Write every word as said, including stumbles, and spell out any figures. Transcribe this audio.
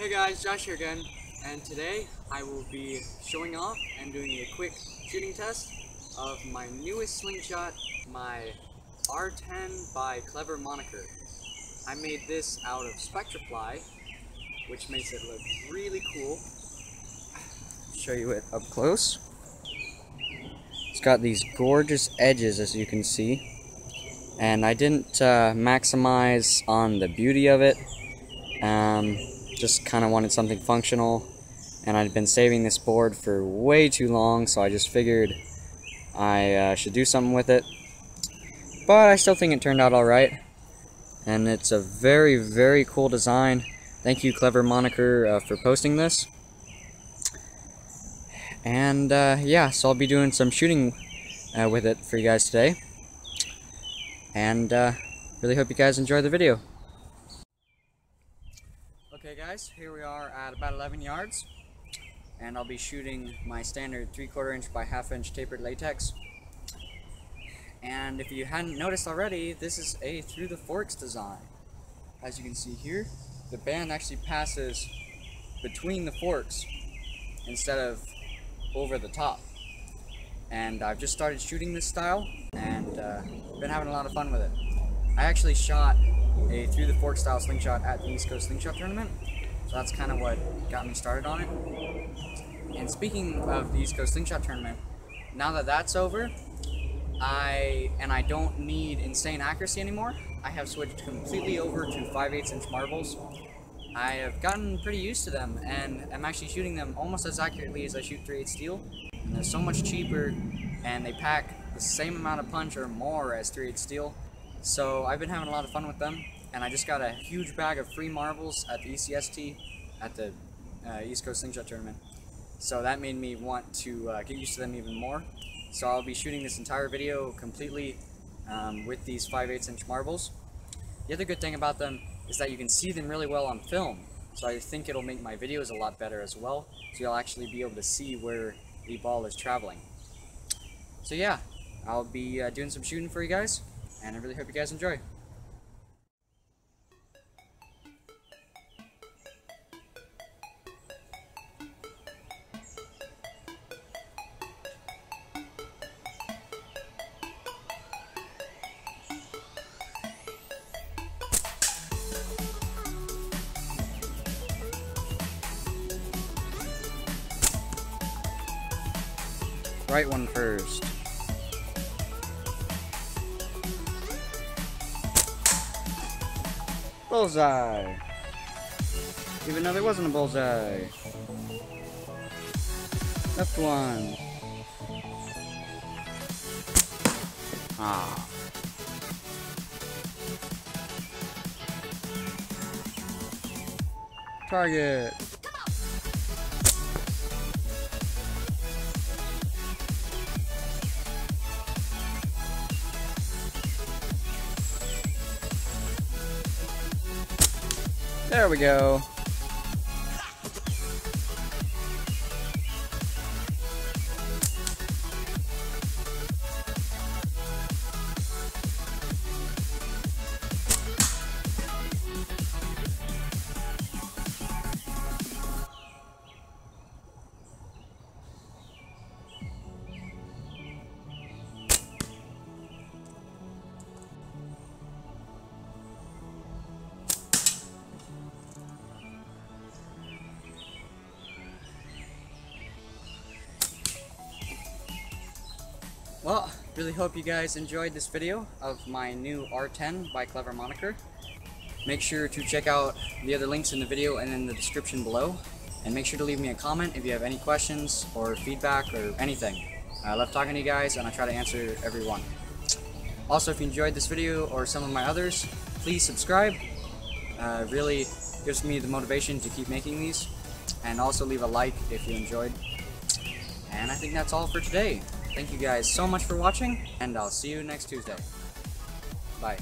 Hey guys, Josh here again, and today I will be showing off and doing a quick shooting test of my newest slingshot, my R ten by Clever Moniker. I made this out of spectraply, which makes it look really cool. Show you it up close. It's got these gorgeous edges, as you can see, and I didn't uh, maximize on the beauty of it. Um, Just kind of wanted something functional, and I'd been saving this board for way too long, so I just figured I uh, should do something with it. But I still think it turned out alright, and it's a very, very cool design. Thank you, Clever Moniker, uh, for posting this. And uh, yeah, so I'll be doing some shooting uh, with it for you guys today. And uh, really hope you guys enjoy the video. Okay guys, here we are at about eleven yards, and I'll be shooting my standard three quarter inch by half inch tapered latex. And if you hadn't noticed already, this is a through the forks design. As you can see here, the band actually passes between the forks instead of over the top. And I've just started shooting this style, and uh, been having a lot of fun with it. I actually shot a through the fork style slingshot at the East Coast Slingshot Tournament, so that's kind of what got me started on it. And speaking of the East Coast Slingshot Tournament, now that that's over, I and I don't need insane accuracy anymore. I have switched completely over to five eighths inch marbles. I have gotten pretty used to them, and I'm actually shooting them almost as accurately as I shoot three eighths steel, and they're so much cheaper, and they pack the same amount of punch or more as three eighths steel. So I've been having a lot of fun with them, and I just got a huge bag of free marbles at the E C S T, at the uh, East Coast Slingshot Tournament. So that made me want to uh, get used to them even more. So I'll be shooting this entire video completely um, with these five eighths inch marbles. The other good thing about them is that you can see them really well on film, so I think it'll make my videos a lot better as well, so you'll actually be able to see where the ball is traveling. So yeah, I'll be uh, doing some shooting for you guys, and I really hope you guys enjoy. Right one first. Bullseye! Even though there wasn't a bullseye. Left one. Ah. Target. There we go. Well, really hope you guys enjoyed this video of my new R ten by Clever Moniker. Make sure to check out the other links in the video and in the description below. And make sure to leave me a comment if you have any questions or feedback or anything. I love talking to you guys, and I try to answer everyone. Also, if you enjoyed this video or some of my others, please subscribe. Uh, it really gives me the motivation to keep making these. And also leave a like if you enjoyed. And I think that's all for today. Thank you guys so much for watching, and I'll see you next Tuesday. Bye.